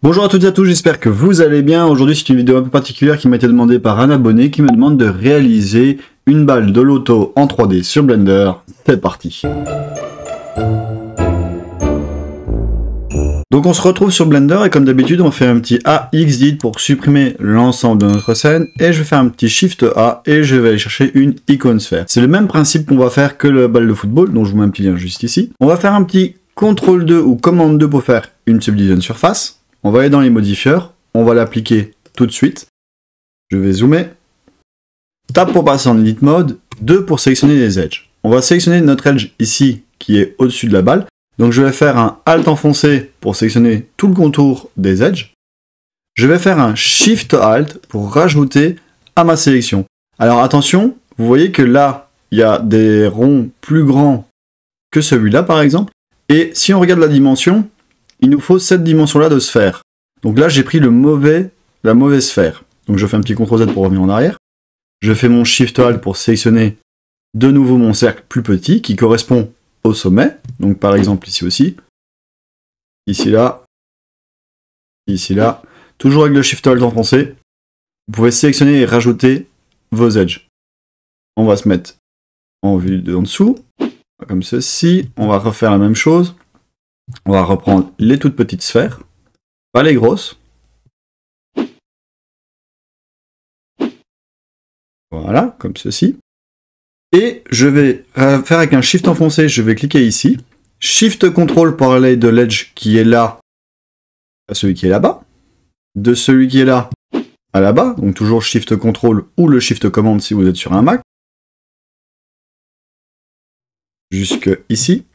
Bonjour à toutes et à tous, j'espère que vous allez bien. Aujourd'hui c'est une vidéo un peu particulière qui m'a été demandée par un abonné qui me demande de réaliser une balle de lotto en 3D sur Blender. C'est parti. Donc on se retrouve sur Blender et comme d'habitude on fait un petit AXD pour supprimer l'ensemble de notre scène et je vais faire un petit Shift A et je vais aller chercher une iconosphère. C'est le même principe qu'on va faire que la balle de football, dont je vous mets un petit lien juste ici. On va faire un petit Ctrl 2 ou Commande 2 pour faire une subdivision de surface. On va aller dans les modifieurs, on va l'appliquer tout de suite. Je vais zoomer. Tape pour passer en Edit Mode, 2 pour sélectionner les edges. On va sélectionner notre edge ici qui est au-dessus de la balle. Donc je vais faire un Alt enfoncé pour sélectionner tout le contour des edges. Je vais faire un Shift Alt pour rajouter à ma sélection. Alors attention, vous voyez que là, il y a des ronds plus grands que celui-là par exemple. Et si on regarde la dimension, il nous faut cette dimension-là de sphère. Donc là, j'ai pris la mauvaise sphère. Donc je fais un petit Ctrl Z pour revenir en arrière. Je fais mon Shift Alt pour sélectionner de nouveau mon cercle plus petit qui correspond au sommet. Donc par exemple ici aussi. Ici là. Ici là. Toujours avec le Shift Alt enfoncé. Vous pouvez sélectionner et rajouter vos edges. On va se mettre en vue de en dessous. Comme ceci. On va refaire la même chose. On va reprendre les toutes petites sphères, pas les grosses. Voilà, comme ceci. Et je vais faire avec un Shift enfoncé, je vais cliquer ici. Shift Control pour aller de l'edge qui est là à celui qui est là-bas. De celui qui est là à là-bas. Donc toujours Shift Control ou le Shift Commande si vous êtes sur un Mac. Jusque ici.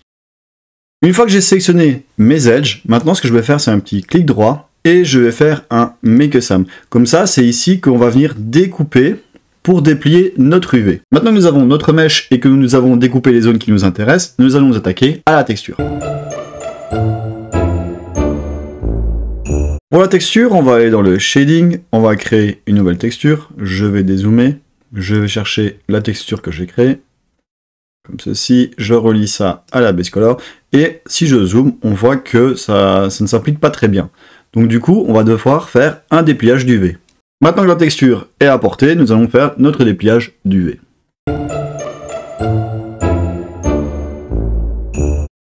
Une fois que j'ai sélectionné mes edges, maintenant ce que je vais faire c'est un petit clic droit et je vais faire un Make a Seam. Comme ça, c'est ici qu'on va venir découper pour déplier notre UV. Maintenant que nous avons notre mèche et que nous avons découpé les zones qui nous intéressent, nous allons nous attaquer à la texture. Pour la texture, on va aller dans le Shading, on va créer une nouvelle texture. Je vais dézoomer, je vais chercher la texture que j'ai créée. Comme ceci, je relis ça à la base color et si je zoome, on voit que ça ne s'applique pas très bien. Donc du coup, on va devoir faire un dépliage d'UV. Maintenant que la texture est apportée, nous allons faire notre dépliage d'UV.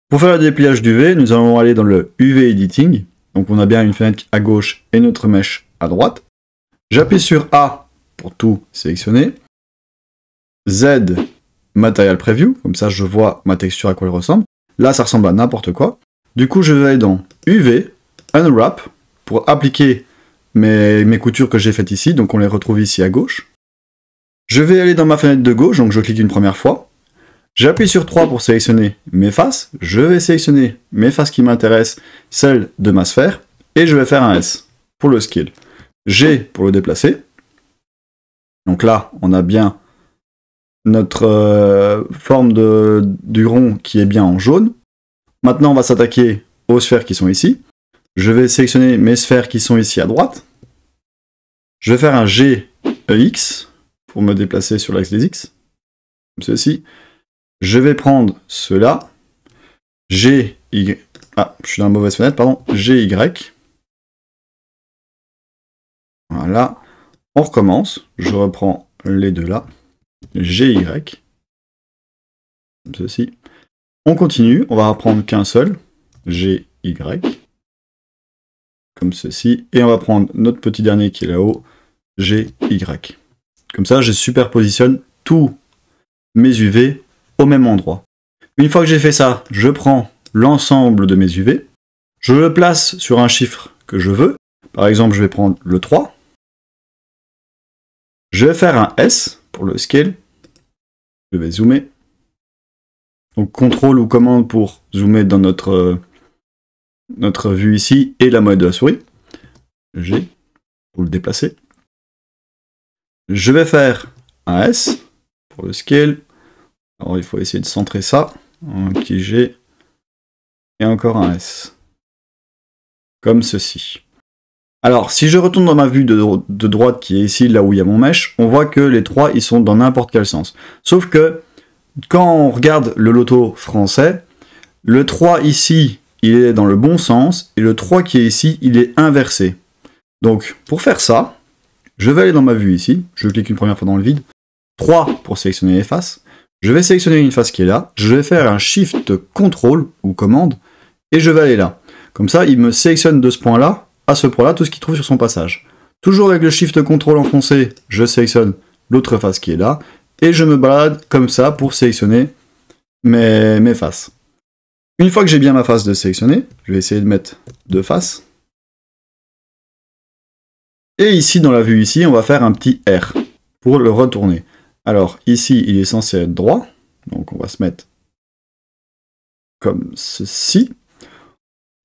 Pour faire le dépliage d'UV, nous allons aller dans le UV Editing. Donc on a bien une fenêtre à gauche et notre mèche à droite. J'appuie sur A pour tout sélectionner. Z Material Preview, comme ça je vois ma texture à quoi elle ressemble. Là ça ressemble à n'importe quoi. Du coup je vais aller dans UV Unwrap pour appliquer mes coutures que j'ai faites ici, donc on les retrouve ici à gauche. Je vais aller dans ma fenêtre de gauche, donc je clique une première fois. J'appuie sur 3 pour sélectionner mes faces. Je vais sélectionner mes faces qui m'intéressent, celles de ma sphère, et je vais faire un S pour le scale. G pour le déplacer. Donc là on a bien notre forme du rond qui est bien en jaune. Maintenant on va s'attaquer aux sphères qui sont ici. Je vais sélectionner mes sphères qui sont ici à droite. Je vais faire un GEX pour me déplacer sur l'axe des X. Comme ceci. Je vais prendre ceux-là. GY. Ah, je suis dans la mauvaise fenêtre, pardon. GY. Voilà. On recommence. Je reprends les deux là. GY, comme ceci. On continue, on va reprendre qu'un seul, GY, comme ceci. Et on va prendre notre petit dernier qui est là-haut, GY. Comme ça, je superpositionne tous mes UV au même endroit. Une fois que j'ai fait ça, je prends l'ensemble de mes UV, je le place sur un chiffre que je veux. Par exemple, je vais prendre le 3. Je vais faire un S. Pour le scale, je vais zoomer. Donc contrôle ou commande pour zoomer dans notre vue ici et la molette de la souris. G pour le déplacer. Je vais faire un S pour le scale. Alors il faut essayer de centrer ça. Un petit G et encore un S. Comme ceci. Alors, si je retourne dans ma vue de droite qui est ici, là où il y a mon mesh, on voit que les trois, ils sont dans n'importe quel sens. Sauf que, quand on regarde le loto français, le 3 ici, il est dans le bon sens, et le 3 qui est ici, il est inversé. Donc, pour faire ça, je vais aller dans ma vue ici, je clique une première fois dans le vide, 3 pour sélectionner les faces, je vais sélectionner une face qui est là, je vais faire un Shift Ctrl ou commande, et je vais aller là. Comme ça, il me sélectionne de ce point-là à ce point-là tout ce qu'il trouve sur son passage. Toujours avec le Shift Ctrl enfoncé, je sélectionne l'autre face qui est là, et je me balade comme ça pour sélectionner mes faces. Une fois que j'ai bien ma face de sélectionner, je vais essayer de mettre deux faces. Et ici, dans la vue ici, on va faire un petit R pour le retourner. Alors ici, il est censé être droit, donc on va se mettre comme ceci.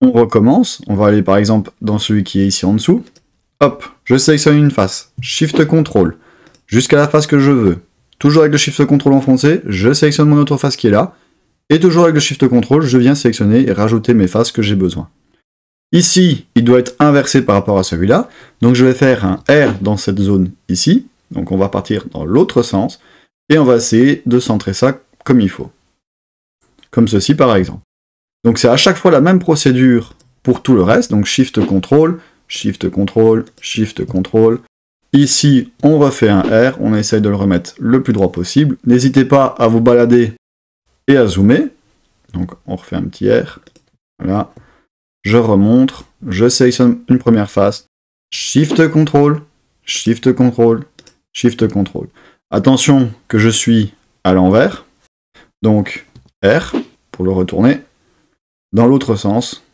On recommence, on va aller par exemple dans celui qui est ici en dessous. Hop, je sélectionne une face, Shift Ctrl, jusqu'à la face que je veux. Toujours avec le Shift Ctrl enfoncé, je sélectionne mon autre face qui est là. Et toujours avec le Shift Ctrl, je viens sélectionner et rajouter mes faces que j'ai besoin. Ici, il doit être inversé par rapport à celui-là. Donc je vais faire un R dans cette zone ici. Donc on va partir dans l'autre sens. Et on va essayer de centrer ça comme il faut. Comme ceci par exemple. Donc c'est à chaque fois la même procédure pour tout le reste. Donc Shift Ctrl, Shift Ctrl, Shift Ctrl. Ici, on refait un R. On essaye de le remettre le plus droit possible. N'hésitez pas à vous balader et à zoomer. Donc on refait un petit R. Voilà. Je remonte, je sélectionne une première face, Shift Ctrl, Shift Ctrl, Shift Ctrl. Attention que je suis à l'envers, donc R pour le retourner dans l'autre sens.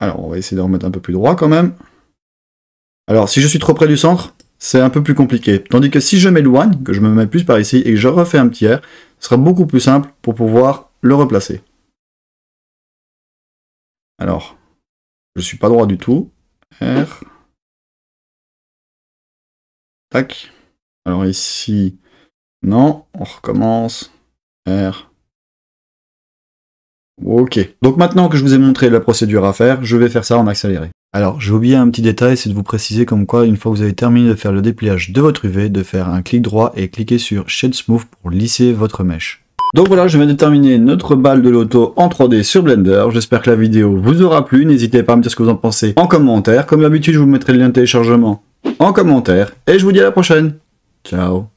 Alors on va essayer de remettre un peu plus droit quand même. Alors si je suis trop près du centre, c'est un peu plus compliqué. Tandis que si je m'éloigne, que je me mets plus par ici et que je refais un petit R, ce sera beaucoup plus simple pour pouvoir le replacer. Alors, je suis pas droit du tout. R. Tac. Alors ici, non, on recommence. R. Ok. Donc maintenant que je vous ai montré la procédure à faire, je vais faire ça en accéléré. Alors, j'ai oublié un petit détail, c'est de vous préciser comme quoi, une fois que vous avez terminé de faire le dépliage de votre UV, de faire un clic droit et cliquer sur Shade Smooth pour lisser votre mèche. Donc voilà, je viens de terminer notre balle de lotto en 3D sur Blender. J'espère que la vidéo vous aura plu. N'hésitez pas à me dire ce que vous en pensez en commentaire. Comme d'habitude, je vous mettrai le lien de téléchargement en commentaire. Et je vous dis à la prochaine. Ciao.